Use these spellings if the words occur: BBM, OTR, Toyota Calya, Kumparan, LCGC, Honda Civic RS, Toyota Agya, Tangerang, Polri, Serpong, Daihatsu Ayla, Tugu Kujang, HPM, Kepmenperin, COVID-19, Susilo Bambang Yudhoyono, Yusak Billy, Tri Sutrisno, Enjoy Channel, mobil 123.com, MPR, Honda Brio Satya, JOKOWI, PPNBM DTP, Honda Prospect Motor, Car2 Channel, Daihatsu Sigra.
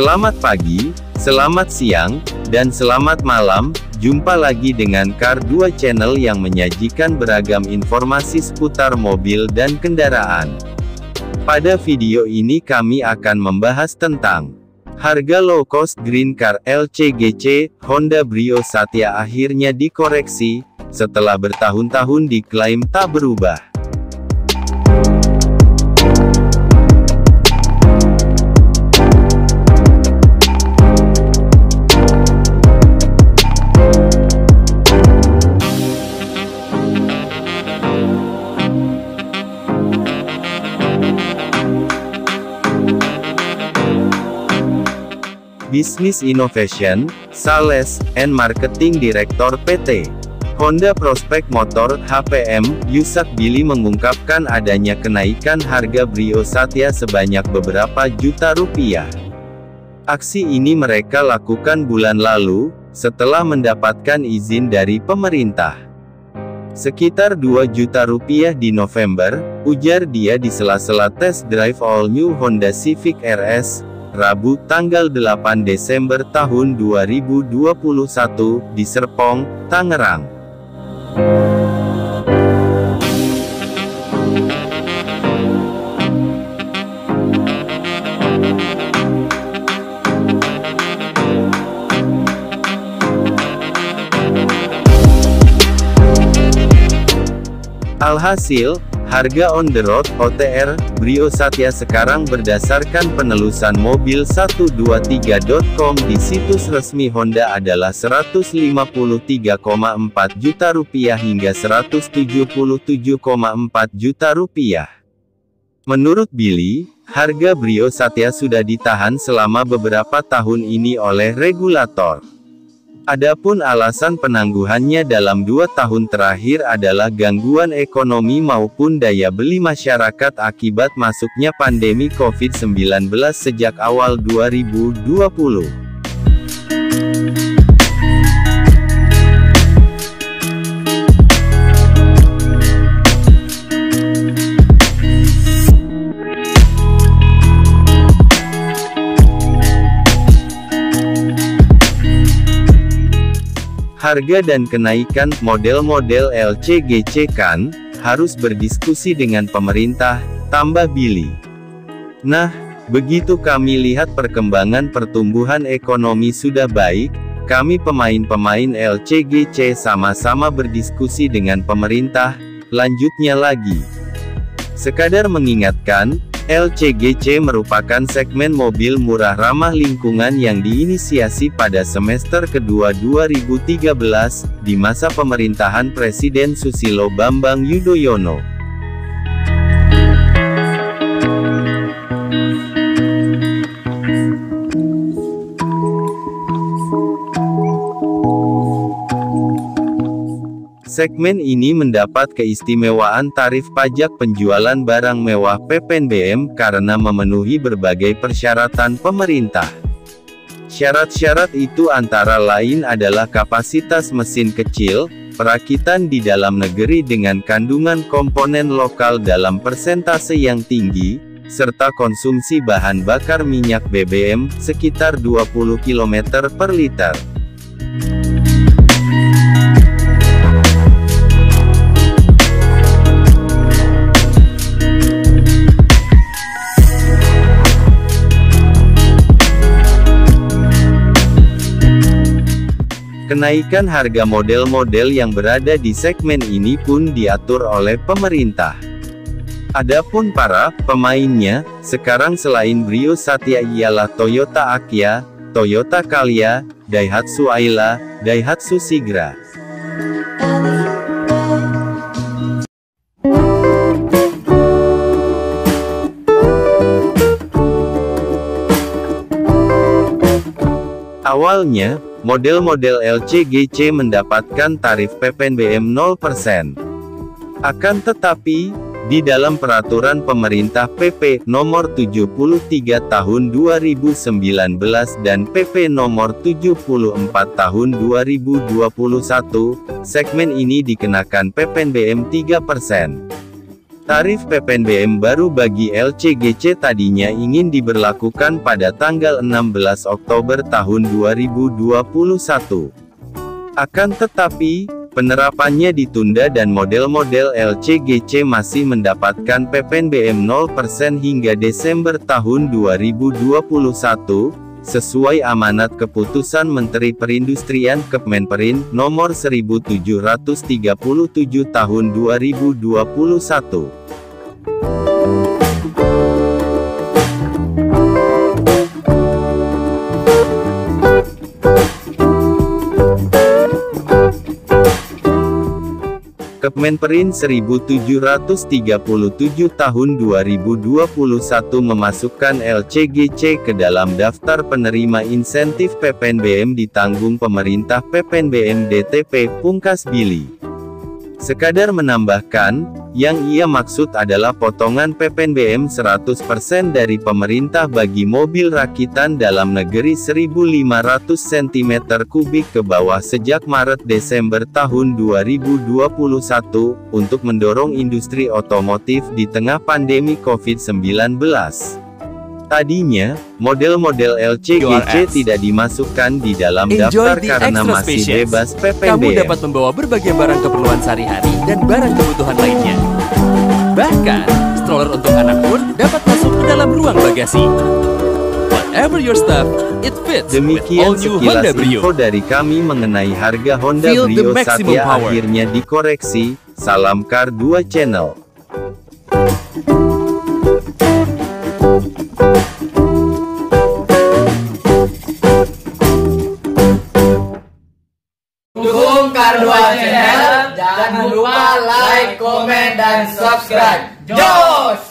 Selamat pagi, selamat siang, dan selamat malam. Jumpa lagi dengan Car2 Channel yang menyajikan beragam informasi seputar mobil dan kendaraan. Pada video ini kami akan membahas tentang harga low cost green car LCGC. Honda Brio Satya akhirnya dikoreksi, setelah bertahun-tahun diklaim tak berubah. Business Innovation, Sales, and Marketing Director PT. Honda Prospect Motor (HPM), Yusak Billy mengungkapkan adanya kenaikan harga Brio Satya sebanyak beberapa juta rupiah. Aksi ini mereka lakukan bulan lalu, setelah mendapatkan izin dari pemerintah. Sekitar 2 juta rupiah di November, ujar dia di sela-sela test drive all-new Honda Civic RS, Rabu tanggal 8 Desember tahun 2021, di Serpong, Tangerang. Alhasil, harga on the road (OTR) Brio Satya sekarang berdasarkan penelusan mobil 123.com di situs resmi Honda adalah 153,4 juta rupiah hingga 177,4 juta rupiah. Menurut Billy, harga Brio Satya sudah ditahan selama beberapa tahun ini oleh regulator. Adapun alasan penangguhannya dalam 2 tahun terakhir adalah gangguan ekonomi maupun daya beli masyarakat akibat masuknya pandemi COVID-19 sejak awal 2020. Harga dan kenaikan model-model LCGC kan harus berdiskusi dengan pemerintah, tambah Billy. Nah, begitu kami lihat perkembangan pertumbuhan ekonomi sudah baik, kami pemain-pemain LCGC sama-sama berdiskusi dengan pemerintah, lanjutnya lagi. Sekadar mengingatkan, LCGC merupakan segmen mobil murah ramah lingkungan yang diinisiasi pada semester kedua 2013, di masa pemerintahan Presiden Susilo Bambang Yudhoyono. Segmen ini mendapat keistimewaan tarif pajak penjualan barang mewah PPNBM karena memenuhi berbagai persyaratan pemerintah. Syarat-syarat itu antara lain adalah kapasitas mesin kecil, perakitan di dalam negeri dengan kandungan komponen lokal dalam persentase yang tinggi, serta konsumsi bahan bakar minyak BBM, sekitar 20 km per liter. Kenaikan harga model-model yang berada di segmen ini pun diatur oleh pemerintah. Adapun para pemainnya, sekarang selain Brio Satya ialah Toyota Agya, Toyota Calya, Daihatsu Ayla, Daihatsu Sigra. Awalnya, model-model LCGC mendapatkan tarif PPNBM 0%. Akan tetapi, di dalam peraturan pemerintah PP nomor 73 tahun 2019 dan PP nomor 74 tahun 2021, segmen ini dikenakan PPNBM 3%. Tarif PPNBM baru bagi LCGC tadinya ingin diberlakukan pada tanggal 16 Oktober tahun 2021. Akan tetapi, penerapannya ditunda dan model-model LCGC masih mendapatkan PPNBM 0% hingga Desember tahun 2021, sesuai amanat keputusan Menteri Perindustrian Kepmenperin nomor 1737 tahun 2021. Kepmenperin 1737 tahun 2021 memasukkan LCGC ke dalam daftar penerima insentif PPNBM ditanggung pemerintah PPNBM DTP, pungkas Billy. Sekadar menambahkan, yang ia maksud adalah potongan PPNBM 100% dari pemerintah bagi mobil rakitan dalam negeri 1.500 cm3 ke bawah sejak Maret-Desember tahun 2021, untuk mendorong industri otomotif di tengah pandemi COVID-19. Tadinya, model-model LCGC tidak dimasukkan di dalam daftar karena masih bebas PPNBM. Kamu dapat membawa berbagai barang keperluan sehari-hari dan barang kebutuhan lainnya. Bahkan, stroller untuk anak pun dapat masuk ke dalam ruang bagasi. Whatever your stuff, it fits. Demikian sekilas info dari kami mengenai harga Honda Brio Satya akhirnya dikoreksi. Salam Car2 Channel. Dukung Car2 Channel, jangan lupa like, komen, dan subscribe. Jos!